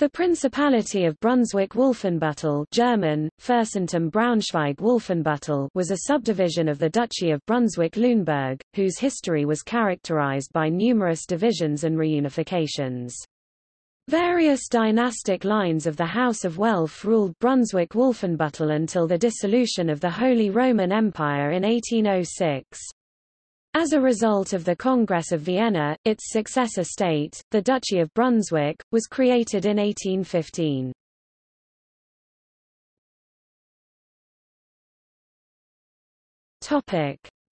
The Principality of Brunswick-Wolfenbüttel (German: Fürstentum Braunschweig-Wolfenbüttel) was a subdivision of the Duchy of Brunswick-Lüneburg, whose history was characterized by numerous divisions and reunifications. Various dynastic lines of the House of Welf ruled Brunswick-Wolfenbüttel until the dissolution of the Holy Roman Empire in 1806. As a result of the Congress of Vienna, its successor state, the Duchy of Brunswick, was created in 1815.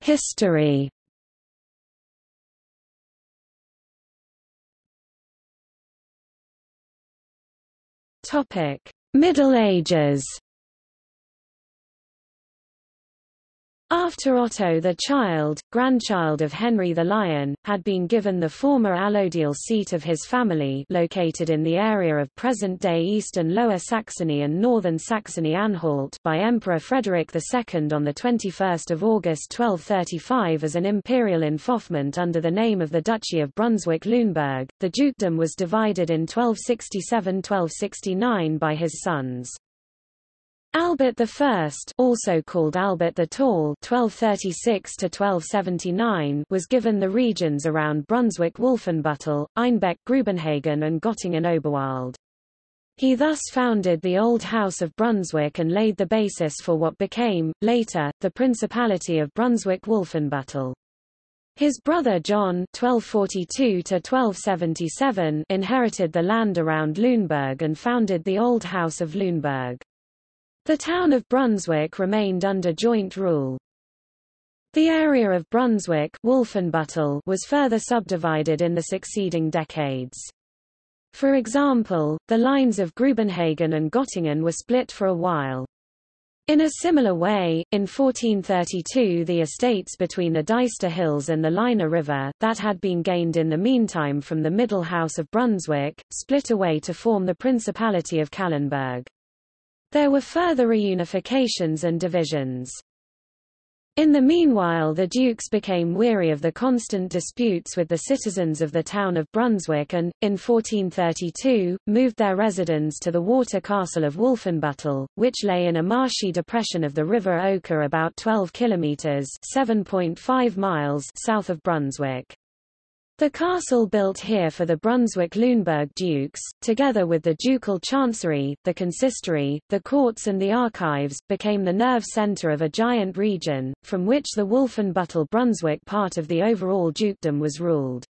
History. Middle Ages. After Otto the Child, grandchild of Henry the Lion, had been given the former allodial seat of his family located in the area of present-day eastern Lower Saxony and northern Saxony-Anhalt by Emperor Frederick II on 21 August 1235 as an imperial enfeoffment under the name of the Duchy of Brunswick-Lüneburg. The dukedom was divided in 1267–1269 by his sons. Albert I, also called Albert the Tall (1236–1279), was given the regions around Brunswick-Wolfenbüttel, Einbeck-Grubenhagen and Göttingen-Oberwald. He thus founded the Old House of Brunswick and laid the basis for what became, later, the Principality of Brunswick-Wolfenbüttel. His brother John (1242–1277) inherited the land around Lüneburg and founded the Old House of Lüneburg. The town of Brunswick remained under joint rule. The area of Brunswick-Wolfenbüttel was further subdivided in the succeeding decades. For example, the lines of Grubenhagen and Göttingen were split for a while. In a similar way, in 1432 the estates between the Deister Hills and the Leiner River, that had been gained in the meantime from the Middle House of Brunswick, split away to form the Principality of Calenberg. There were further reunifications and divisions. In the meanwhile, the dukes became weary of the constant disputes with the citizens of the town of Brunswick and, in 1432, moved their residence to the water castle of Wolfenbüttel, which lay in a marshy depression of the River Oker about 12 kilometers (7.5 miles) south of Brunswick. The castle built here for the Brunswick-Lüneburg dukes, together with the ducal chancery, the consistory, the courts and the archives, became the nerve center of a giant region, from which the Wolfenbüttel-Brunswick part of the overall dukedom was ruled.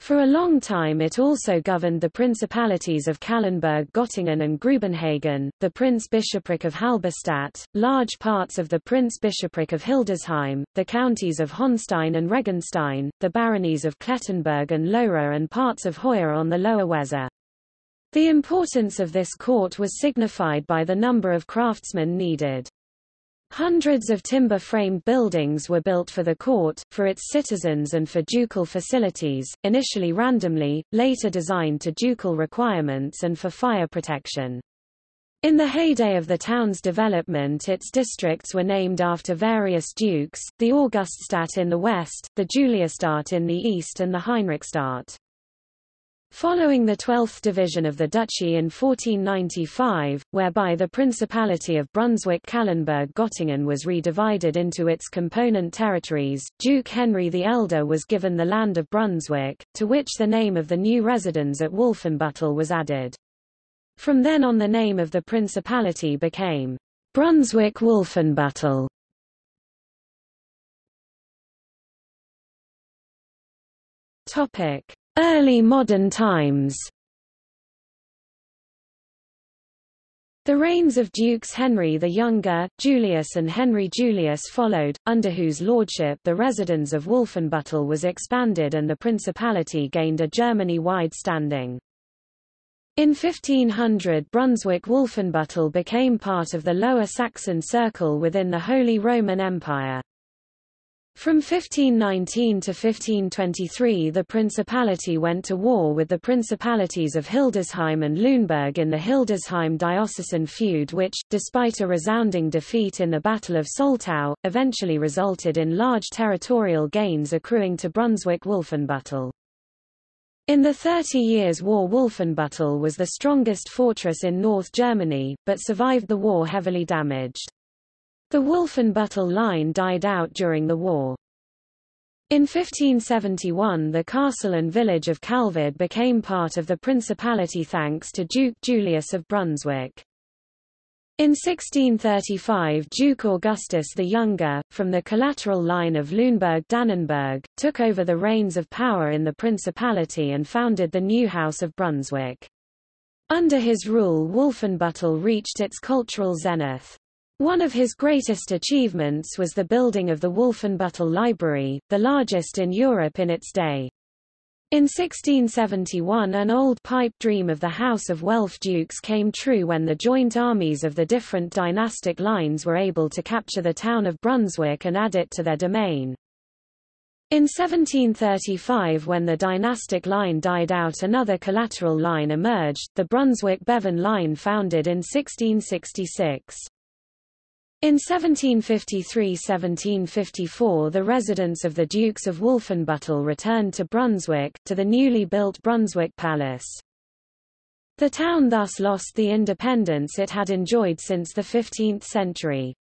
For a long time it also governed the principalities of Calenberg, Göttingen and Grubenhagen, the Prince-Bishopric of Halberstadt, large parts of the Prince-Bishopric of Hildesheim, the counties of Hohenstein and Regenstein, the baronies of Klettenberg and Lohra and parts of Heuer on the Lower Weser. The importance of this court was signified by the number of craftsmen needed. Hundreds of timber-framed buildings were built for the court, for its citizens and for ducal facilities, initially randomly, later designed to ducal requirements and for fire protection. In the heyday of the town's development, its districts were named after various dukes, the Auguststadt in the west, the Juliusstadt in the east and the Heinrichstadt. Following the 12th division of the duchy in 1495, whereby the Principality of Brunswick-Calenberg-Göttingen was redivided into its component territories, Duke Henry the Elder was given the land of Brunswick, to which the name of the new residence at Wolfenbüttel was added. From then on the name of the principality became Brunswick-Wolfenbüttel. Early modern times. The reigns of Dukes Henry the Younger, Julius and Henry Julius followed, under whose lordship the residence of Wolfenbüttel was expanded and the principality gained a Germany-wide standing. In 1500 Brunswick-Wolfenbüttel became part of the Lower Saxon circle within the Holy Roman Empire. From 1519 to 1523 the principality went to war with the principalities of Hildesheim and Lüneburg in the Hildesheim diocesan feud which, despite a resounding defeat in the Battle of Soltau, eventually resulted in large territorial gains accruing to Brunswick-Wolfenbüttel. In the 30 Years' War, Wolfenbüttel was the strongest fortress in North Germany, but survived the war heavily damaged. The Wolfenbüttel line died out during the war. In 1571 the castle and village of Calvert became part of the principality thanks to Duke Julius of Brunswick. In 1635 Duke Augustus the Younger, from the collateral line of Lüneburg-Dannenberg, took over the reins of power in the principality and founded the new House of Brunswick. Under his rule Wolfenbüttel reached its cultural zenith. One of his greatest achievements was the building of the Wolfenbüttel Library, the largest in Europe in its day. In 1671 an old pipe dream of the House of Welf dukes came true when the joint armies of the different dynastic lines were able to capture the town of Brunswick and add it to their domain. In 1735 when the dynastic line died out another collateral line emerged, the Brunswick-Bevan line founded in 1666. In 1753–1754 the residents of the Dukes of Wolfenbüttel returned to Brunswick, to the newly built Brunswick Palace. The town thus lost the independence it had enjoyed since the 15th century.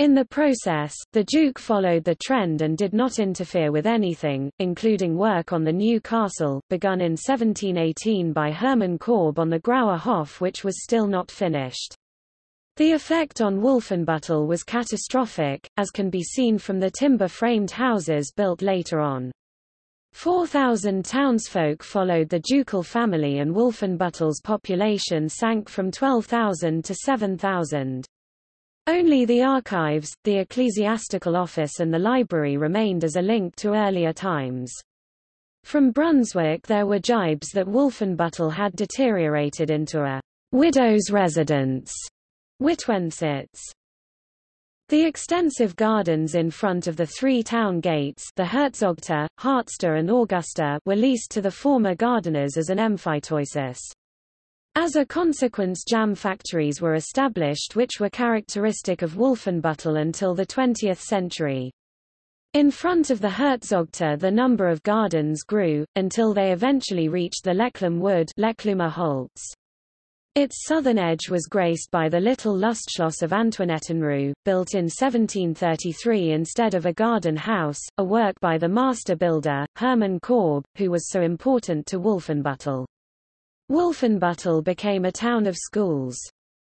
In the process, the Duke followed the trend and did not interfere with anything, including work on the new castle, begun in 1718 by Hermann Korb on the Grauer Hof which was still not finished. The effect on Wolfenbüttel was catastrophic, as can be seen from the timber-framed houses built later on. 4,000 townsfolk followed the ducal family and Wolfenbüttel's population sank from 12,000 to 7,000. Only the archives, the ecclesiastical office and the library remained as a link to earlier times. From Brunswick there were jibes that Wolfenbüttel had deteriorated into a widow's residence. Witwensitz. The extensive gardens in front of the three town gates, the Herzogtor, Hartster and Augusta, were leased to the former gardeners as an Emphitosis. As a consequence jam factories were established which were characteristic of Wolfenbüttel until the 20th century. In front of the Herzogtor the number of gardens grew, until they eventually reached the Lechlum Wood Lechlumer Holz. Its southern edge was graced by the little Lustschloss of Antoinettenruhe, built in 1733 instead of a garden house, a work by the master builder, Hermann Korb, who was so important to Wolfenbüttel. Wolfenbüttel became a town of schools.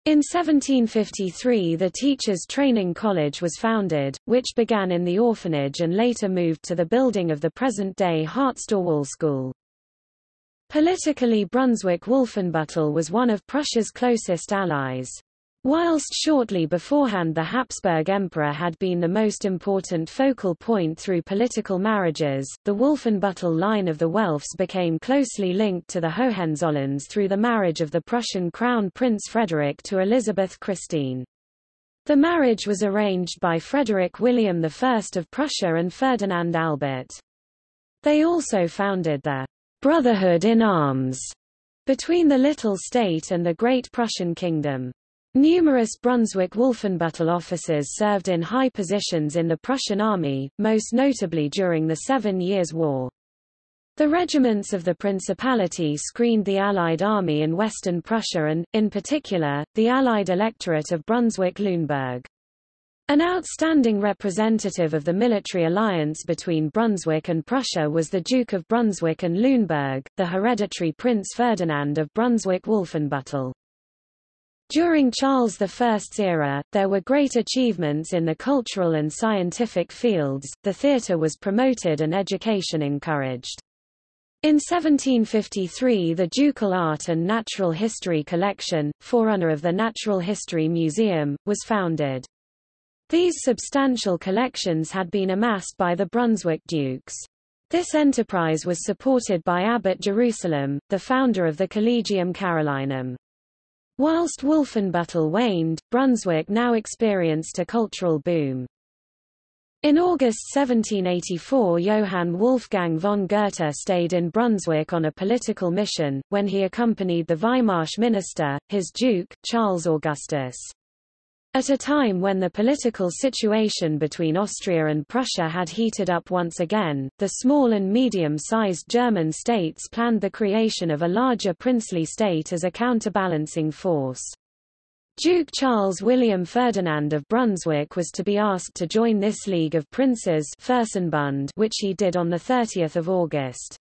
In 1753 the Teachers' Training College was founded, which began in the orphanage and later moved to the building of the present-day Hartstorwall School. Politically Brunswick-Wolfenbüttel was one of Prussia's closest allies. Whilst shortly beforehand the Habsburg Emperor had been the most important focal point through political marriages, the Wolfenbüttel line of the Welfs became closely linked to the Hohenzollerns through the marriage of the Prussian Crown Prince Frederick to Elizabeth Christine. The marriage was arranged by Frederick William I of Prussia and Ferdinand Albert. They also founded the Brotherhood in Arms between the little state and the great Prussian kingdom. Numerous Brunswick-Wolfenbüttel officers served in high positions in the Prussian army, most notably during the 7 Years' War. The regiments of the Principality screened the Allied army in Western Prussia and, in particular, the Allied electorate of Brunswick-Lüneburg. An outstanding representative of the military alliance between Brunswick and Prussia was the Duke of Brunswick and Lüneburg, the hereditary Prince Ferdinand of Brunswick-Wolfenbüttel. During Charles I's era, there were great achievements in the cultural and scientific fields, the theatre was promoted and education encouraged. In 1753 the Ducal Art and Natural History Collection, forerunner of the Natural History Museum, was founded. These substantial collections had been amassed by the Brunswick dukes. This enterprise was supported by Abbot Jerusalem, the founder of the Collegium Carolinum. Whilst Wolfenbüttel waned, Brunswick now experienced a cultural boom. In August 1784 Johann Wolfgang von Goethe stayed in Brunswick on a political mission, when he accompanied the Weimarish minister, his duke, Charles Augustus. At a time when the political situation between Austria and Prussia had heated up once again, the small and medium-sized German states planned the creation of a larger princely state as a counterbalancing force. Duke Charles William Ferdinand of Brunswick was to be asked to join this League of Princes, which he did on 30 August.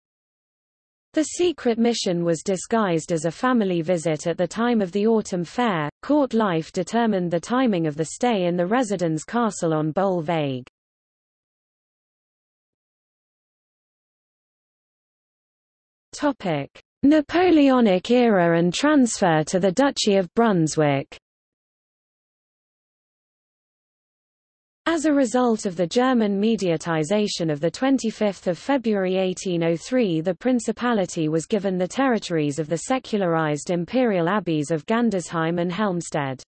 The secret mission was disguised as a family visit at the time of the autumn fair. Court life determined the timing of the stay in the residence castle on Bol Vaig. Napoleonic era and transfer to the Duchy of Brunswick. As a result of the German mediatization of 25 February 1803, the Principality was given the territories of the secularized imperial abbeys of Gandersheim and Helmstedt.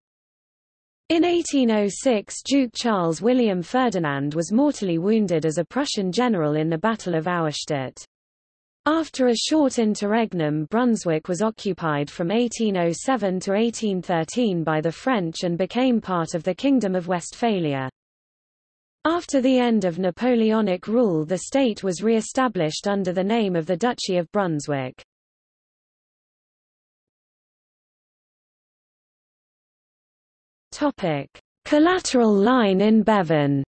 In 1806 Duke Charles William Ferdinand was mortally wounded as a Prussian general in the Battle of Auerstadt. After a short interregnum, Brunswick was occupied from 1807 to 1813 by the French and became part of the Kingdom of Westphalia. After the end of Napoleonic rule, the state was re-established under the name of the Duchy of Brunswick. Topic: Collateral line in Bevan.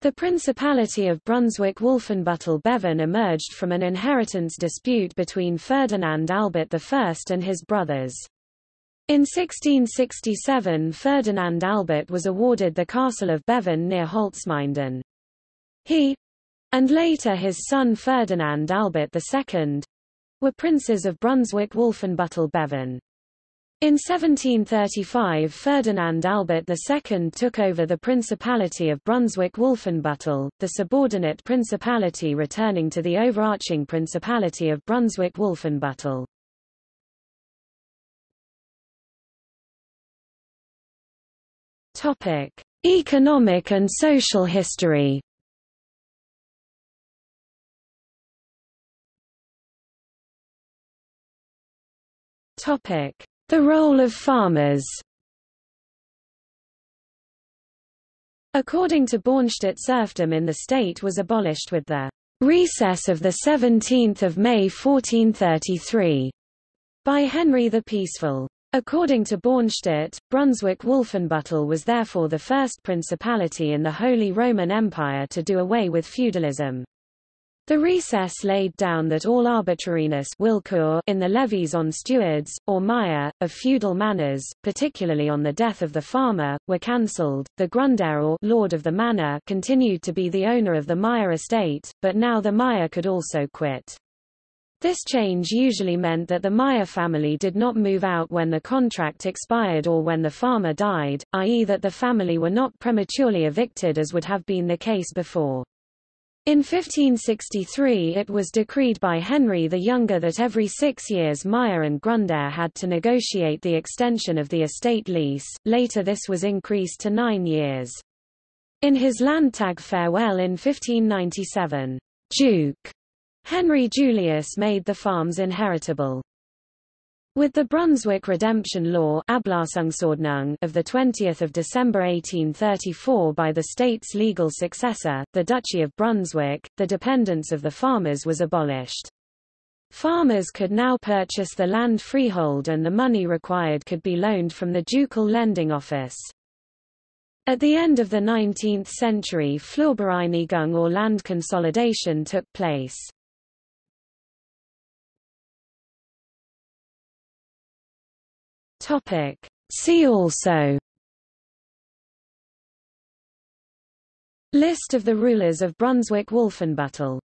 The Principality of Brunswick-Wolfenbüttel-Bevan emerged from an inheritance dispute between Ferdinand Albert I and his brothers. In 1667 Ferdinand Albert was awarded the castle of Bevan near Holzminden. He, and later his son Ferdinand Albert II, were princes of Brunswick-Wolfenbüttel-Bevan. In 1735 Ferdinand Albert II took over the Principality of Brunswick-Wolfenbüttel, the subordinate principality returning to the overarching Principality of Brunswick-Wolfenbüttel. Economic and social history. The role of farmers. According to Bornstedt, serfdom in the state was abolished with the recess of 17 May 1433 by Henry the Peaceful. According to Bornstedt, Brunswick-Wolfenbüttel was therefore the first principality in the Holy Roman Empire to do away with feudalism. The recess laid down that all arbitrariness in the levies on stewards, or mire, of feudal manors, particularly on the death of the farmer, were cancelled. The Grundherr or lord of the manor continued to be the owner of the mire estate, but now the mire could also quit. This change usually meant that the Meyer family did not move out when the contract expired or when the farmer died, i.e. that the family were not prematurely evicted as would have been the case before. In 1563 it was decreed by Henry the Younger that every 6 years Meyer and Grundherr had to negotiate the extension of the estate lease, later this was increased to 9 years. In his Landtag farewell in 1597, Duke Henry Julius made the farms inheritable. With the Brunswick Redemption Law of 20 December 1834 by the state's legal successor, the Duchy of Brunswick, the dependence of the farmers was abolished. Farmers could now purchase the land freehold and the money required could be loaned from the ducal lending office. At the end of the 19th century Flurbereinigung or land consolidation took place. See also: List of the rulers of Brunswick-Wolfenbüttel.